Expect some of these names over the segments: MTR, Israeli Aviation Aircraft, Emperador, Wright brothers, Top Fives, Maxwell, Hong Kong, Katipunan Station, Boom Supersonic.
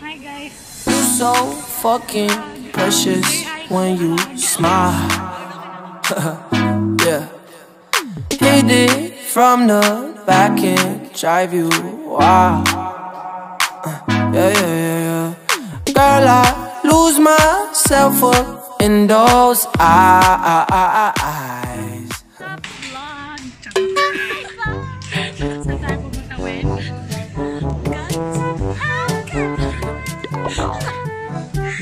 Hi guys. So fucking precious when you smile. Yeah. Hit it from the back and drive you wild. Yeah. Girl, I lose myself up in those eyes. Stop vlog. Sa tayo pumunta win. What's our family? Wait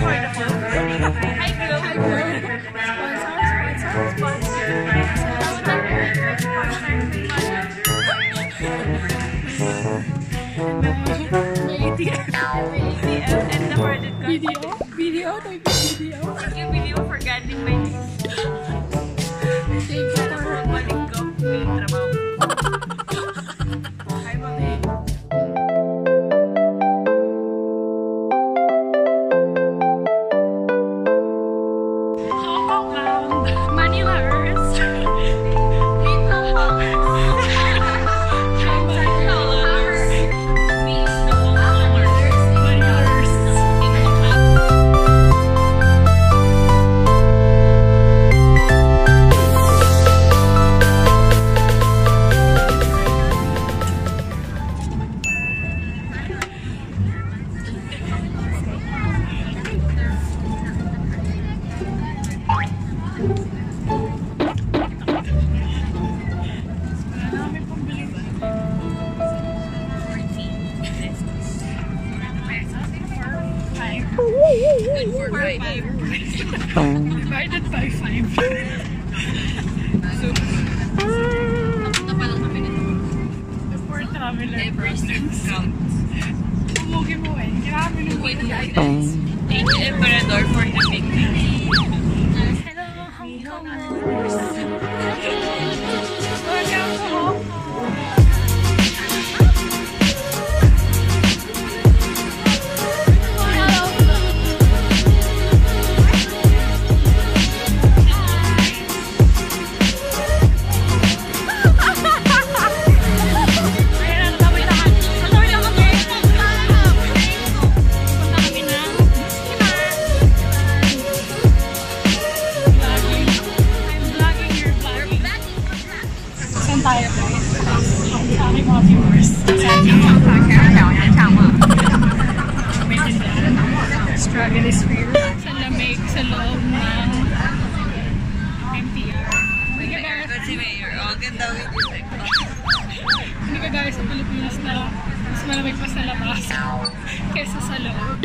for the phone. Video for guiding my niece. Thank you for letting go with trabaho. Hi, Mami. Hong Kong, Manila Earth. Divided by 5. So, tatlo pa lang kami nito. The poor traveler. Every step counts. Tumugi mo eh. Grabe nung mga guidance. Thank you, Emperador, for having me. Hello, Hong Kongers. Welcome to Hong Kong. Struggle is real. Sa lamig, sa loob ng MTR. Hindi ka gaya sa Pilipinas na mas malamig pa sa labas kesa sa loob.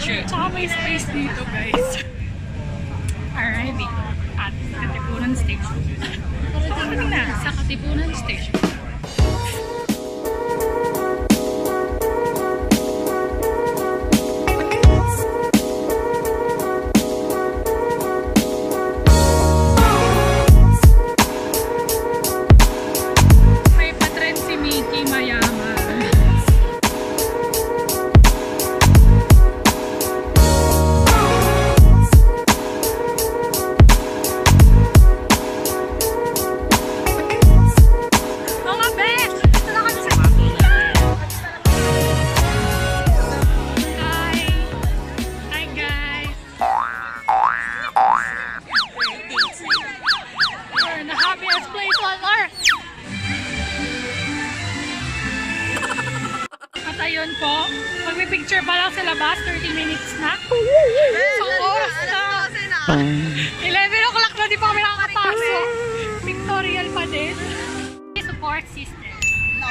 Tsaka may space dito guys. Arriving at Katipunan Station. Parating na sa Katipunan Station. Ayun po, magpipicture pa lang sa labas, 30 minutes na. So, oras na. 11 o'clock na, di pa kami nakakapasok. Pictorial pa din. Support system. No.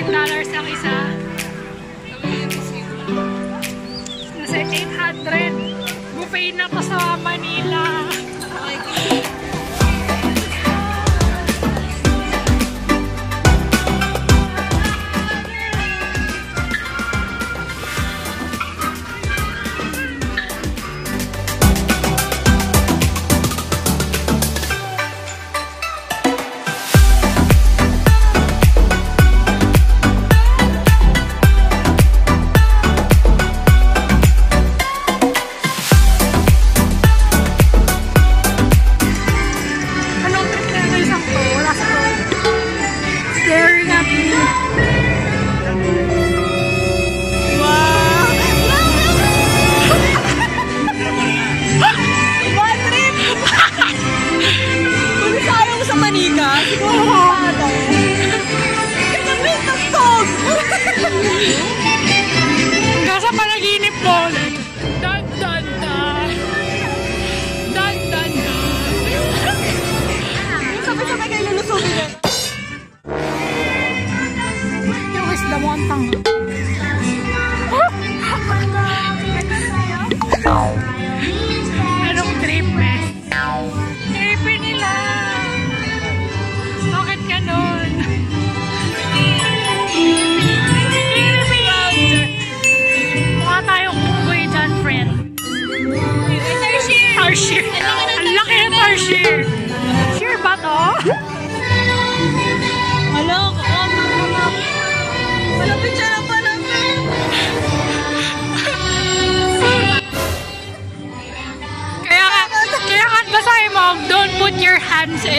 $15 ang isa. Nasa $800. Buffet na pa sa Manila.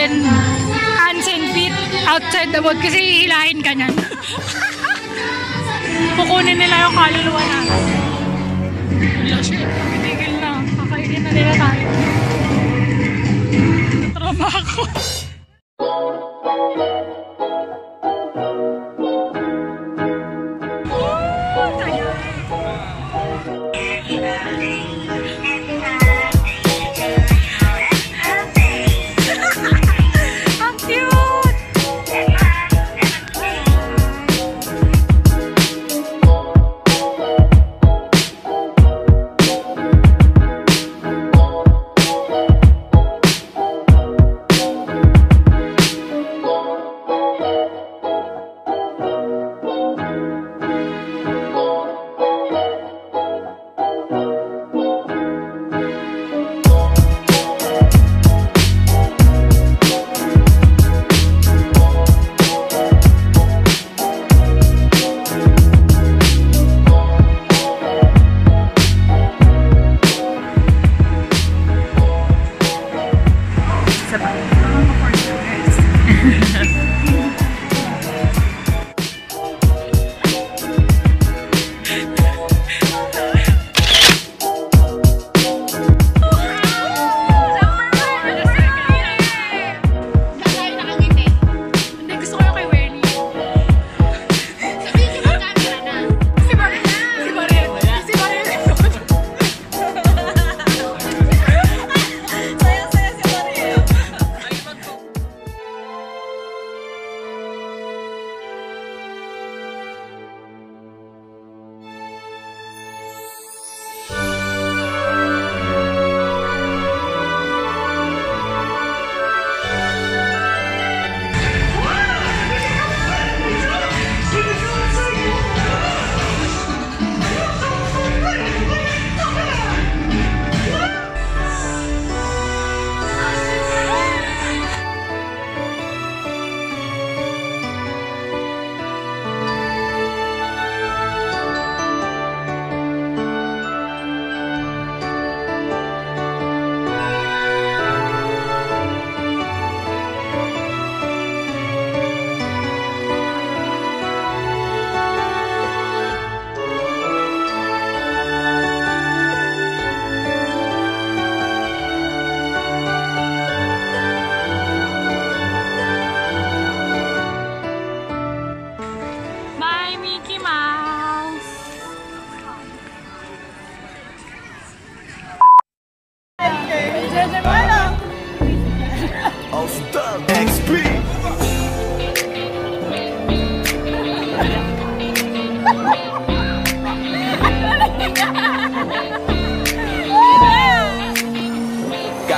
Hands and feet outside the boat kasi hihilahin ka niyan. Pukunin nila yung kaluluwa natin. Pitigil na. Kakainin na nila tayo. Natraba ako.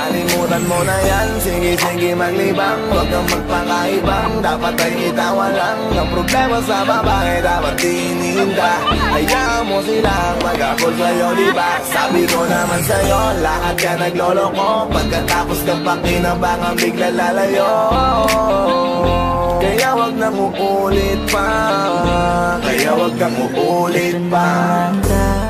Kalimutan mo na yan, sige-sige maglibang. Huwag kang magpakaibang, dapat ay itawan lang. Ang problema sa babae dapat ininda. Hayaan mo silang mag-akol sa'yo, diba? Sabi ko naman sa'yo, lahat ka nagloloko. Pagkatapos ka pa kinabangang bigla lalayo. Kaya huwag nang uulit pa. Kaya huwag kang uulit pa.